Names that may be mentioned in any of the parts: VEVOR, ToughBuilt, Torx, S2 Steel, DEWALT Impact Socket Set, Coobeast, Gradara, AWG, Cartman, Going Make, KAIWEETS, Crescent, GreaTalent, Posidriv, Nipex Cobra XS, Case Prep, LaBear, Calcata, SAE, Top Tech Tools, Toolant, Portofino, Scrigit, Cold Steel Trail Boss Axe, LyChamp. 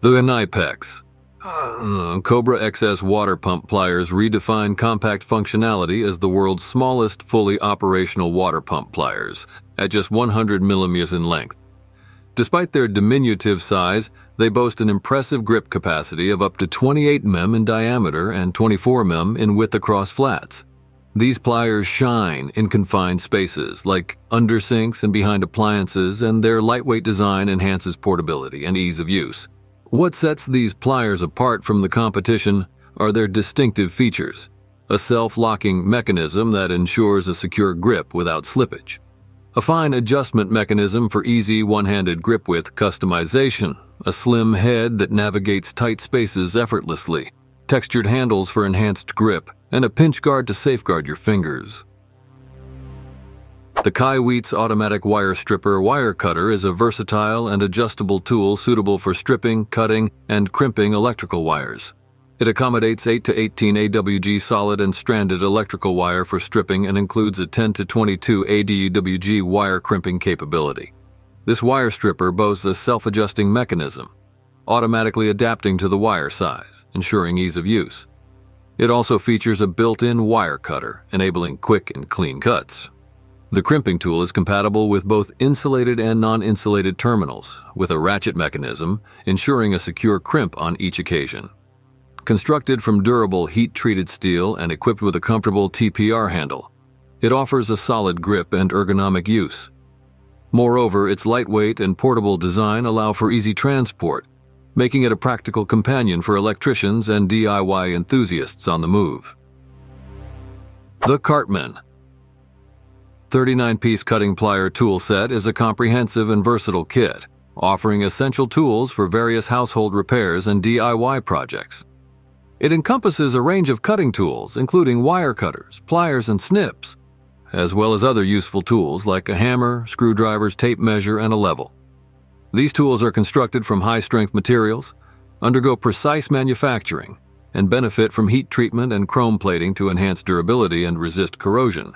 The Nipex Cobra XS water pump pliers redefine compact functionality as the world's smallest fully operational water pump pliers at just 100 millimeters in length. Despite their diminutive size, they boast an impressive grip capacity of up to 28 mm in diameter and 24 mm in width across flats. These pliers shine in confined spaces like under sinks and behind appliances, and their lightweight design enhances portability and ease of use. What sets these pliers apart from the competition are their distinctive features: a self-locking mechanism that ensures a secure grip without slippage, a fine adjustment mechanism for easy one-handed grip width customization, a slim head that navigates tight spaces effortlessly, textured handles for enhanced grip, and a pinch guard to safeguard your fingers. The KAIWEETS Automatic Wire Stripper Wire Cutter is a versatile and adjustable tool suitable for stripping, cutting, and crimping electrical wires. It accommodates 8 to 18 AWG solid and stranded electrical wire for stripping and includes a 10 to 22 ADUWG wire crimping capability. This wire stripper boasts a self-adjusting mechanism, automatically adapting to the wire size, ensuring ease of use. It also features a built-in wire cutter, enabling quick and clean cuts. The crimping tool is compatible with both insulated and non-insulated terminals, with a ratchet mechanism, ensuring a secure crimp on each occasion. Constructed from durable heat-treated steel and equipped with a comfortable TPR handle, it offers a solid grip and ergonomic use. Moreover, its lightweight and portable design allow for easy transport, making it a practical companion for electricians and DIY enthusiasts on the move. The Cartman 39-piece cutting plier tool set is a comprehensive and versatile kit, offering essential tools for various household repairs and DIY projects. It encompasses a range of cutting tools, including wire cutters, pliers, and snips, as well as other useful tools like a hammer, screwdrivers, tape measure, and a level. These tools are constructed from high-strength materials, undergo precise manufacturing, and benefit from heat treatment and chrome plating to enhance durability and resist corrosion.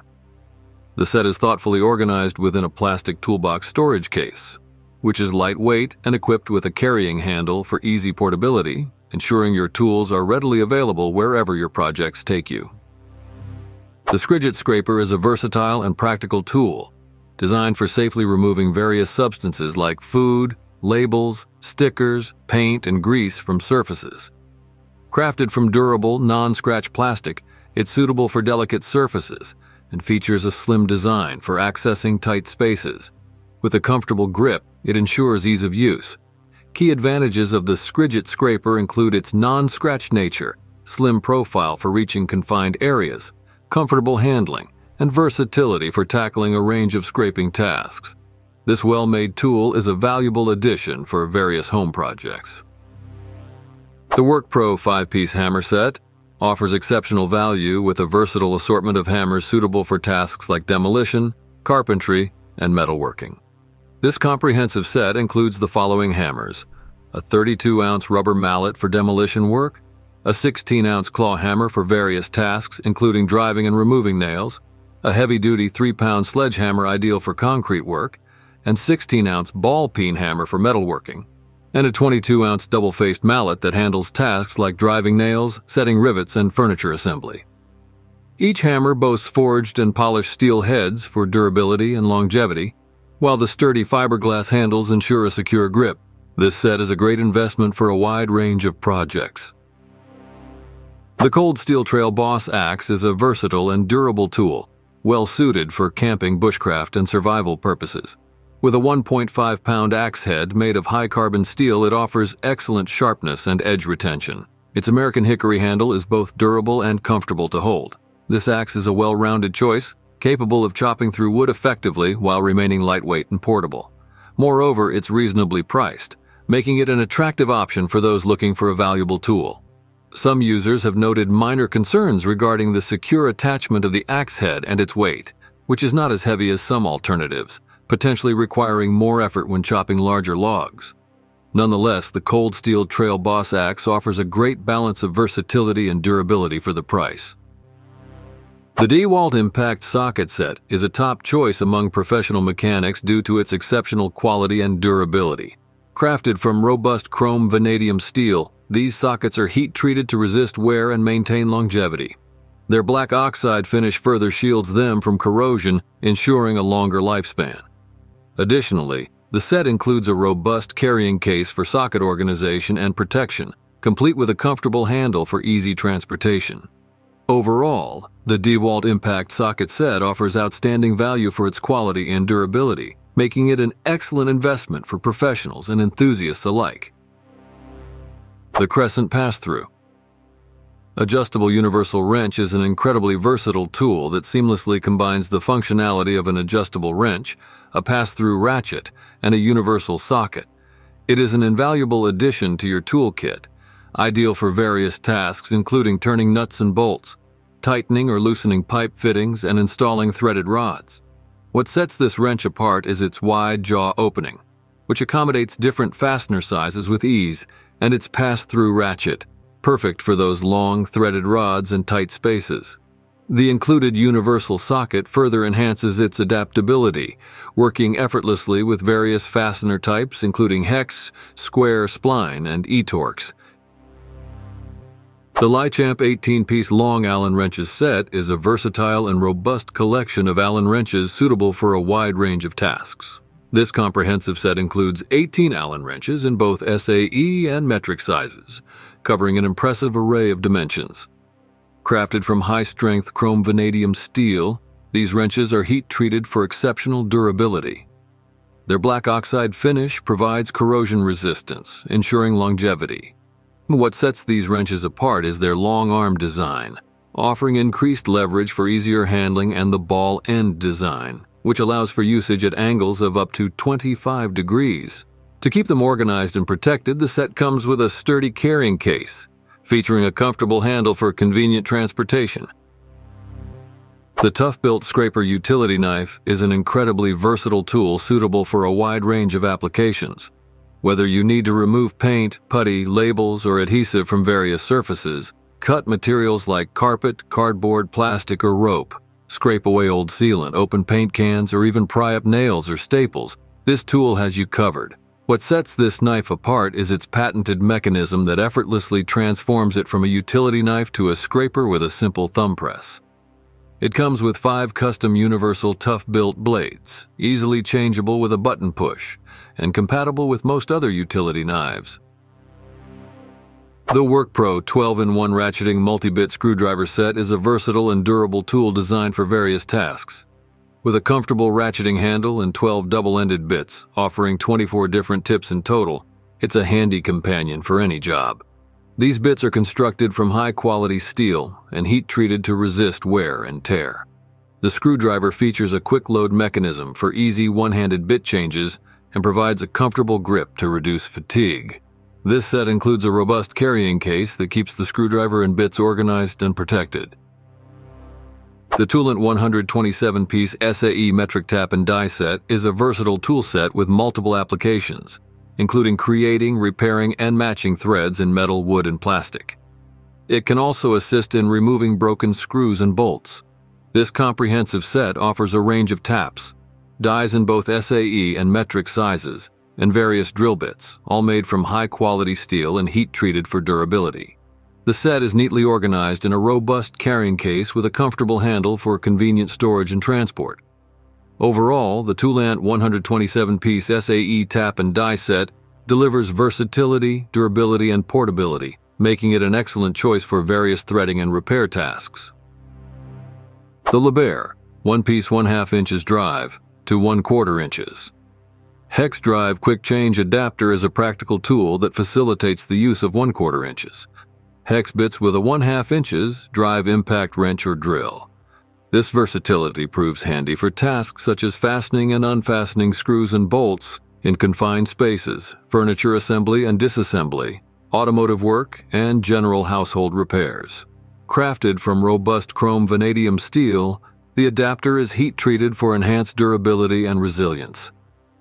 The set is thoughtfully organized within a plastic toolbox storage case, which is lightweight and equipped with a carrying handle for easy portability, ensuring your tools are readily available wherever your projects take you. The Scrigit scraper is a versatile and practical tool, designed for safely removing various substances like food, labels, stickers, paint, and grease from surfaces. Crafted from durable, non-scratch plastic, it's suitable for delicate surfaces, and features a slim design for accessing tight spaces. With a comfortable grip, it ensures ease of use. Key advantages of the Scrigit scraper include its non-scratch nature, slim profile for reaching confined areas, comfortable handling, and versatility for tackling a range of scraping tasks. This well-made tool is a valuable addition for various home projects. The WorkPro 5-piece hammer set offers exceptional value with a versatile assortment of hammers suitable for tasks like demolition, carpentry, and metalworking. This comprehensive set includes the following hammers: a 32-ounce rubber mallet for demolition work, a 16-ounce claw hammer for various tasks including driving and removing nails, a heavy-duty 3-pound sledgehammer ideal for concrete work, and 16-ounce ball peen hammer for metalworking, and a 22-ounce double-faced mallet that handles tasks like driving nails, setting rivets, and furniture assembly. Each hammer boasts forged and polished steel heads for durability and longevity, while the sturdy fiberglass handles ensure a secure grip. This set is a great investment for a wide range of projects. The Cold Steel Trail Boss Axe is a versatile and durable tool, well-suited for camping, bushcraft, and survival purposes. With a 1.5-pound axe head made of high-carbon steel, it offers excellent sharpness and edge retention. Its American hickory handle is both durable and comfortable to hold. This axe is a well-rounded choice, capable of chopping through wood effectively while remaining lightweight and portable. Moreover, it's reasonably priced, making it an attractive option for those looking for a valuable tool. Some users have noted minor concerns regarding the secure attachment of the axe head and its weight, which is not as heavy as some alternatives, potentially requiring more effort when chopping larger logs. Nonetheless, the Cold Steel Trail Boss Axe offers a great balance of versatility and durability for the price. The DEWALT Impact Socket Set is a top choice among professional mechanics due to its exceptional quality and durability. Crafted from robust chrome vanadium steel, these sockets are heat-treated to resist wear and maintain longevity. Their black oxide finish further shields them from corrosion, ensuring a longer lifespan. Additionally, the set includes a robust carrying case for socket organization and protection, complete with a comfortable handle for easy transportation. Overall, the DEWALT Impact Socket Set offers outstanding value for its quality and durability, making it an excellent investment for professionals and enthusiasts alike. The Crescent Pass-Through. Adjustable universal wrench is an incredibly versatile tool that seamlessly combines the functionality of an adjustable wrench, a pass-through ratchet, and a universal socket. It is an invaluable addition to your toolkit, ideal for various tasks including turning nuts and bolts, tightening or loosening pipe fittings, and installing threaded rods. What sets this wrench apart is its wide jaw opening, which accommodates different fastener sizes with ease, and its pass-through ratchet, perfect for those long, threaded rods and tight spaces. The included universal socket further enhances its adaptability, working effortlessly with various fastener types including hex, square, spline, and e-torx. The LyChamp 18-piece long Allen wrenches set is a versatile and robust collection of Allen wrenches suitable for a wide range of tasks. This comprehensive set includes 18 Allen wrenches in both SAE and metric sizes, covering an impressive array of dimensions. Crafted from high-strength chrome vanadium steel, these wrenches are heat-treated for exceptional durability. Their black oxide finish provides corrosion resistance, ensuring longevity. What sets these wrenches apart is their long-arm design, offering increased leverage for easier handling, and the ball-end design, which allows for usage at angles of up to 25 degrees. To keep them organized and protected, the set comes with a sturdy carrying case, featuring a comfortable handle for convenient transportation. The ToughBuilt Scraper Utility Knife is an incredibly versatile tool suitable for a wide range of applications. Whether you need to remove paint, putty, labels, or adhesive from various surfaces, cut materials like carpet, cardboard, plastic, or rope, scrape away old sealant, open paint cans, or even pry up nails or staples, this tool has you covered. What sets this knife apart is its patented mechanism that effortlessly transforms it from a utility knife to a scraper with a simple thumb press. It comes with 5 custom universal ToughBuilt blades, easily changeable with a button push, and compatible with most other utility knives. The WorkPro 12-in-1 Ratcheting Multi-Bit Screwdriver Set is a versatile and durable tool designed for various tasks. With a comfortable ratcheting handle and 12 double-ended bits, offering 24 different tips in total, it's a handy companion for any job. These bits are constructed from high-quality steel and heat-treated to resist wear and tear. The screwdriver features a quick-load mechanism for easy one-handed bit changes and provides a comfortable grip to reduce fatigue. This set includes a robust carrying case that keeps the screwdriver and bits organized and protected. The Toolant 127-piece SAE metric tap and die set is a versatile tool set with multiple applications, including creating, repairing, and matching threads in metal, wood, and plastic. It can also assist in removing broken screws and bolts. This comprehensive set offers a range of taps, dies in both SAE and metric sizes, and various drill bits, all made from high-quality steel and heat-treated for durability. The set is neatly organized in a robust carrying case with a comfortable handle for convenient storage and transport. Overall, the Toolant 127-piece SAE tap and die set delivers versatility, durability, and portability, making it an excellent choice for various threading and repair tasks. The LaBear 1-piece 1/2 inches drive to 1/4 inches. Hex drive quick change adapter is a practical tool that facilitates the use of 1/4 inches. Hex bits with a 1/2 inches drive impact wrench or drill. This versatility proves handy for tasks such as fastening and unfastening screws and bolts in confined spaces, furniture assembly and disassembly, automotive work, and general household repairs. Crafted from robust chrome vanadium steel, the adapter is heat-treated for enhanced durability and resilience.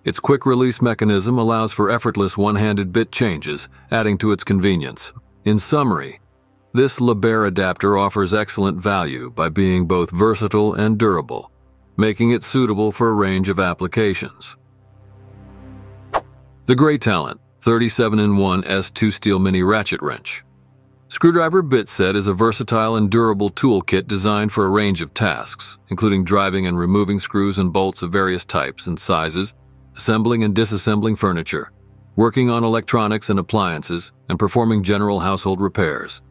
Its quick-release mechanism allows for effortless one-handed bit changes, adding to its convenience. In summary, this LaBear adapter offers excellent value by being both versatile and durable, making it suitable for a range of applications. The GreaTalent 37-in-1 S2 Steel Mini Ratchet Wrench. Screwdriver bit set is a versatile and durable toolkit designed for a range of tasks, including driving and removing screws and bolts of various types and sizes, assembling and disassembling furniture, working on electronics and appliances, and performing general household repairs.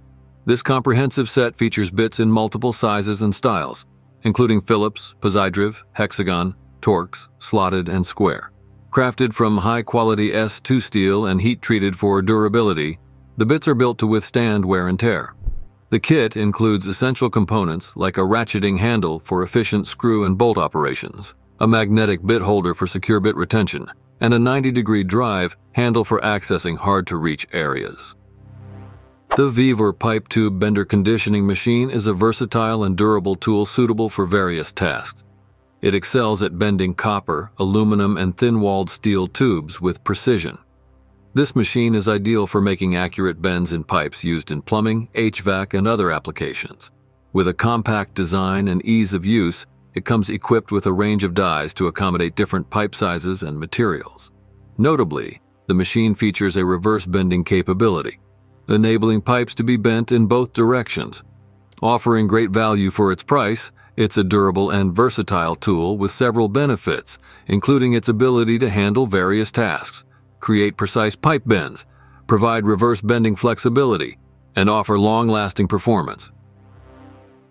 This comprehensive set features bits in multiple sizes and styles, including Phillips, Posidriv, Hexagon, Torx, slotted, and square. Crafted from high-quality S2 steel and heat-treated for durability, the bits are built to withstand wear and tear. The kit includes essential components like a ratcheting handle for efficient screw and bolt operations, a magnetic bit holder for secure bit retention, and a 90-degree drive handle for accessing hard-to-reach areas. The VEVOR Pipe Tube Bender Conditioning Machine is a versatile and durable tool suitable for various tasks. It excels at bending copper, aluminum, and thin-walled steel tubes with precision. This machine is ideal for making accurate bends in pipes used in plumbing, HVAC, and other applications. With a compact design and ease of use, it comes equipped with a range of dies to accommodate different pipe sizes and materials. Notably, the machine features a reverse bending capability, enabling pipes to be bent in both directions. Offering great value for its price, it's a durable and versatile tool with several benefits, including its ability to handle various tasks, create precise pipe bends, provide reverse bending flexibility, and offer long-lasting performance.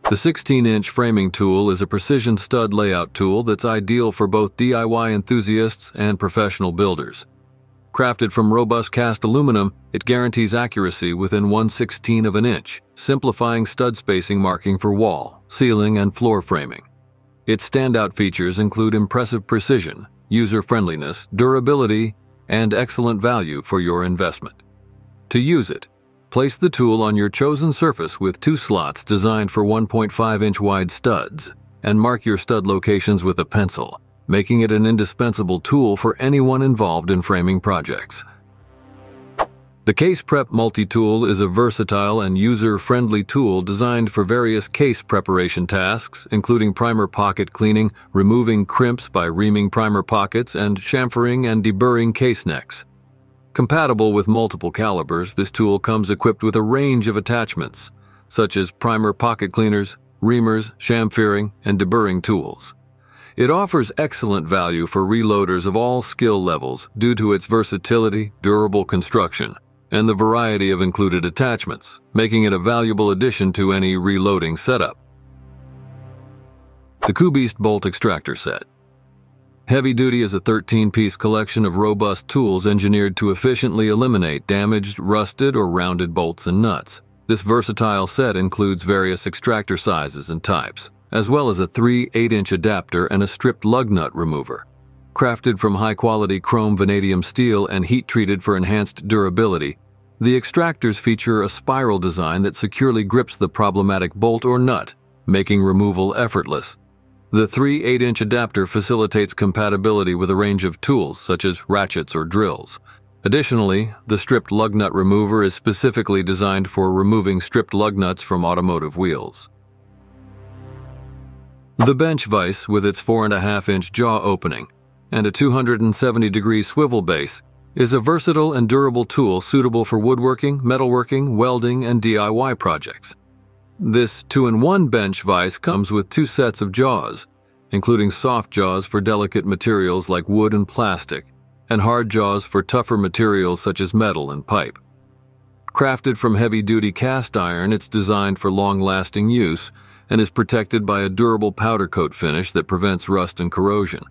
The 16-inch framing tool is a precision stud layout tool that's ideal for both DIY enthusiasts and professional builders. Crafted from robust cast aluminum, it guarantees accuracy within 1/16 of an inch, simplifying stud spacing marking for wall, ceiling, and floor framing. Its standout features include impressive precision, user-friendliness, durability, and excellent value for your investment. To use it, place the tool on your chosen surface with two slots designed for 1.5-inch wide studs, and mark your stud locations with a pencil, making it an indispensable tool for anyone involved in framing projects. The Case Prep Multi-Tool is a versatile and user-friendly tool designed for various case preparation tasks, including primer pocket cleaning, removing crimps by reaming primer pockets, and chamfering and deburring case necks. Compatible with multiple calibers, this tool comes equipped with a range of attachments, such as primer pocket cleaners, reamers, chamfering, and deburring tools. It offers excellent value for reloaders of all skill levels due to its versatility, durable construction, and the variety of included attachments, making it a valuable addition to any reloading setup. The Coobeast Bolt Extractor Set. Heavy Duty is a 13-piece collection of robust tools engineered to efficiently eliminate damaged, rusted, or rounded bolts and nuts. This versatile set includes various extractor sizes and types, as well as a 3/8-inch adapter and a stripped lug nut remover. Crafted from high-quality chrome vanadium steel and heat-treated for enhanced durability, the extractors feature a spiral design that securely grips the problematic bolt or nut, making removal effortless. The 3/8-inch adapter facilitates compatibility with a range of tools, such as ratchets or drills. Additionally, the stripped lug nut remover is specifically designed for removing stripped lug nuts from automotive wheels. The bench vise, with its 4.5-inch jaw opening and a 270-degree swivel base, is a versatile and durable tool suitable for woodworking, metalworking, welding, and DIY projects. This 2-in-1 bench vise comes with two sets of jaws, including soft jaws for delicate materials like wood and plastic, and hard jaws for tougher materials such as metal and pipe. Crafted from heavy-duty cast iron, it's designed for long-lasting use, and is protected by a durable powder coat finish that prevents rust and corrosion.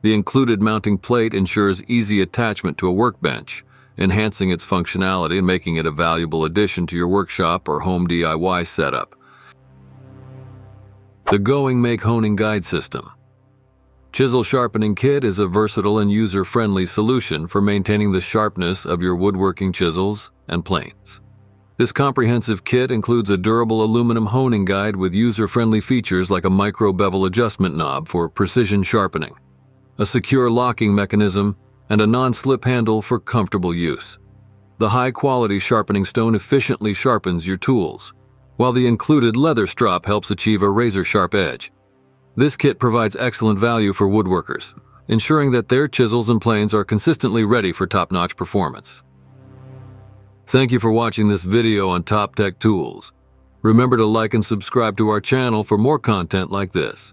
The included mounting plate ensures easy attachment to a workbench, enhancing its functionality and making it a valuable addition to your workshop or home DIY setup. The Going Make Honing Guide System. Chisel Sharpening Kit is a versatile and user-friendly solution for maintaining the sharpness of your woodworking chisels and planes. This comprehensive kit includes a durable aluminum honing guide with user-friendly features like a micro bevel adjustment knob for precision sharpening, a secure locking mechanism, and a non-slip handle for comfortable use. The high-quality sharpening stone efficiently sharpens your tools, while the included leather strop helps achieve a razor-sharp edge. This kit provides excellent value for woodworkers, ensuring that their chisels and planes are consistently ready for top-notch performance. Thank you for watching this video on Top Tech Tools. Remember to like and subscribe to our channel for more content like this.